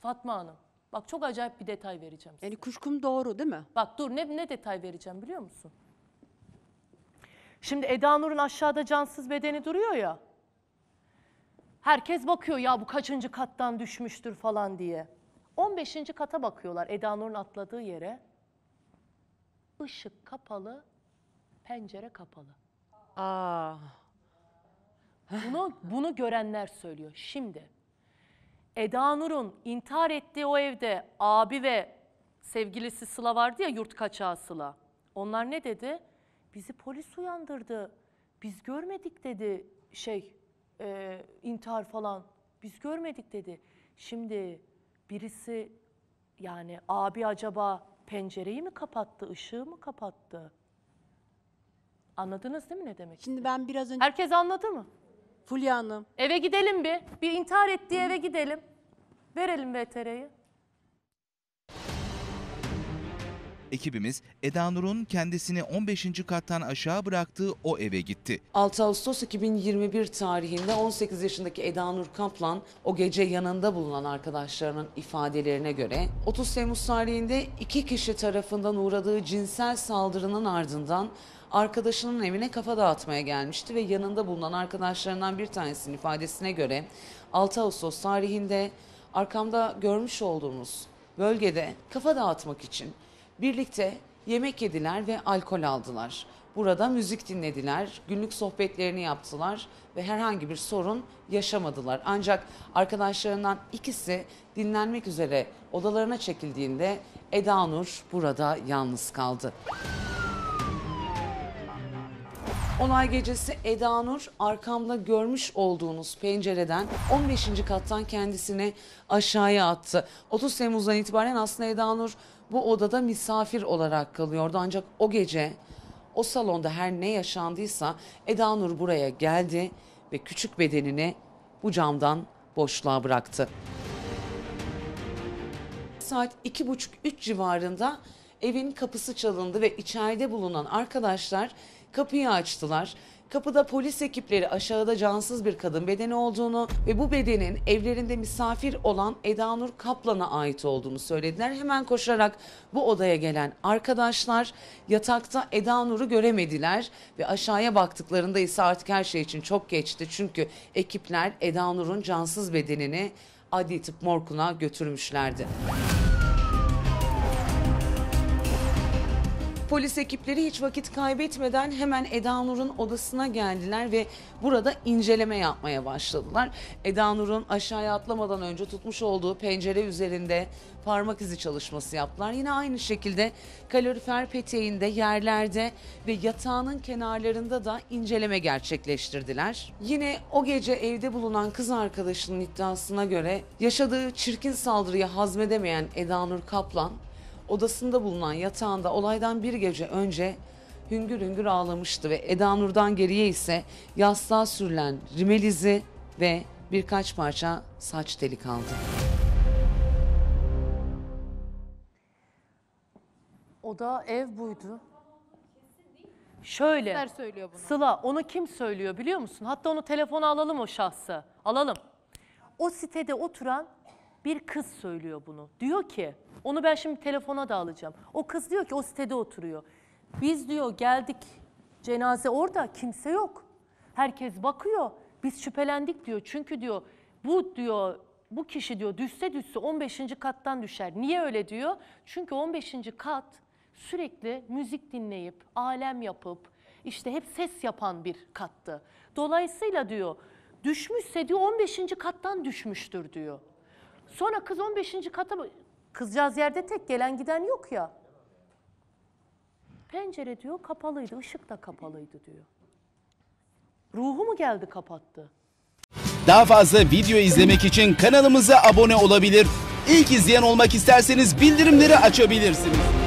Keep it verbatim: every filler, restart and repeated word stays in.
Fatma Hanım, bak çok acayip bir detay vereceğim size. Yani kuşkum doğru değil mi? Bak dur, ne, ne detay vereceğim biliyor musun? Şimdi Edanur'un aşağıda cansız bedeni duruyor ya. Herkes bakıyor ya bu kaçıncı kattan düşmüştür falan diye. on beşinci kata bakıyorlar, Edanur'un atladığı yere. Işık kapalı, pencere kapalı. Aa. Bunu, bunu görenler söylüyor. Şimdi Edanur'un intihar ettiği o evde abi ve sevgilisi Sıla vardı ya, yurt kaçağı Sıla. Onlar ne dedi? Bizi polis uyandırdı. Biz görmedik dedi şey e, intihar falan. Biz görmedik dedi. Şimdi birisi yani abi acaba pencereyi mi kapattı, ışığı mı kapattı? Anladınız değil mi ne demek? Şimdi ben biraz önce... Herkes anladı mı? Fulya Hanım. Eve gidelim bir. Bir intihar ettiği eve gidelim. Verelim V T R'yi. Ekibimiz Edanur'un kendisini on beşinci kattan aşağı bıraktığı o eve gitti. altı Ağustos iki bin yirmi bir tarihinde on sekiz yaşındaki Edanur Kaplan o gece yanında bulunan arkadaşlarının ifadelerine göre otuz Temmuz tarihinde iki kişi tarafından uğradığı cinsel saldırının ardından arkadaşının evine kafa dağıtmaya gelmişti ve yanında bulunan arkadaşlarından bir tanesinin ifadesine göre altı Ağustos tarihinde arkamda görmüş olduğunuz bölgede kafa dağıtmak için birlikte yemek yediler ve alkol aldılar. Burada müzik dinlediler, günlük sohbetlerini yaptılar ve herhangi bir sorun yaşamadılar. Ancak arkadaşlarından ikisi dinlenmek üzere odalarına çekildiğinde Edanur burada yalnız kaldı. Olay gecesi Edanur arkamda görmüş olduğunuz pencereden on beşinci kattan kendisini aşağıya attı. otuz Temmuz'dan itibaren aslında Edanur bu odada misafir olarak kalıyordu. Ancak o gece o salonda her ne yaşandıysa Edanur buraya geldi ve küçük bedenini bu camdan boşluğa bıraktı. Saat iki buçuk üç civarında evin kapısı çalındı ve içeride bulunan arkadaşlar kapıyı açtılar. Kapıda polis ekipleri aşağıda cansız bir kadın bedeni olduğunu ve bu bedenin evlerinde misafir olan Edanur Kaplan'a ait olduğunu söylediler. Hemen koşarak bu odaya gelen arkadaşlar yatakta Edanur'u göremediler ve aşağıya baktıklarında ise artık her şey için çok geçti. Çünkü ekipler Edanur'un cansız bedenini adli tıp morguna götürmüşlerdi. Polis ekipleri hiç vakit kaybetmeden hemen Edanur'un odasına geldiler ve burada inceleme yapmaya başladılar. Edanur'un aşağıya atlamadan önce tutmuş olduğu pencere üzerinde parmak izi çalışması yaptılar. Yine aynı şekilde kalorifer peteğinde, yerlerde ve yatağının kenarlarında da inceleme gerçekleştirdiler. Yine o gece evde bulunan kız arkadaşının iddiasına göre yaşadığı çirkin saldırıyı hazmedemeyen Edanur Kaplan, odasında bulunan yatağında olaydan bir gece önce hüngür hüngür ağlamıştı ve Edanur'dan geriye ise yastığa sürülen rimel izi ve birkaç parça saç teli kaldı. O da ev buydu. Şöyle, Sıla, onu kim söylüyor biliyor musun? Hatta onu telefona alalım, o şahsı. Alalım. O sitede oturan bir kız söylüyor bunu. Diyor ki, onu ben şimdi telefona da alacağım. O kız diyor ki o sitede oturuyor. Biz diyor geldik, cenaze orada, kimse yok. Herkes bakıyor. Biz şüphelendik diyor. Çünkü diyor bu diyor bu kişi diyor düşse düşse on beşinci kattan düşer. Niye öyle diyor? Çünkü on beşinci kat sürekli müzik dinleyip, alem yapıp, işte hep ses yapan bir kattı. Dolayısıyla diyor düşmüşse diyor on beşinci kattan düşmüştür diyor. Sonra kız on beşinci kata, kızcağız yerde tek, gelen giden yok ya. Pencere diyor kapalıydı, ışık da kapalıydı diyor. Ruhu mu geldi kapattı? Daha fazla video izlemek için kanalımıza abone olabilir. İlk izleyen olmak isterseniz bildirimleri açabilirsiniz.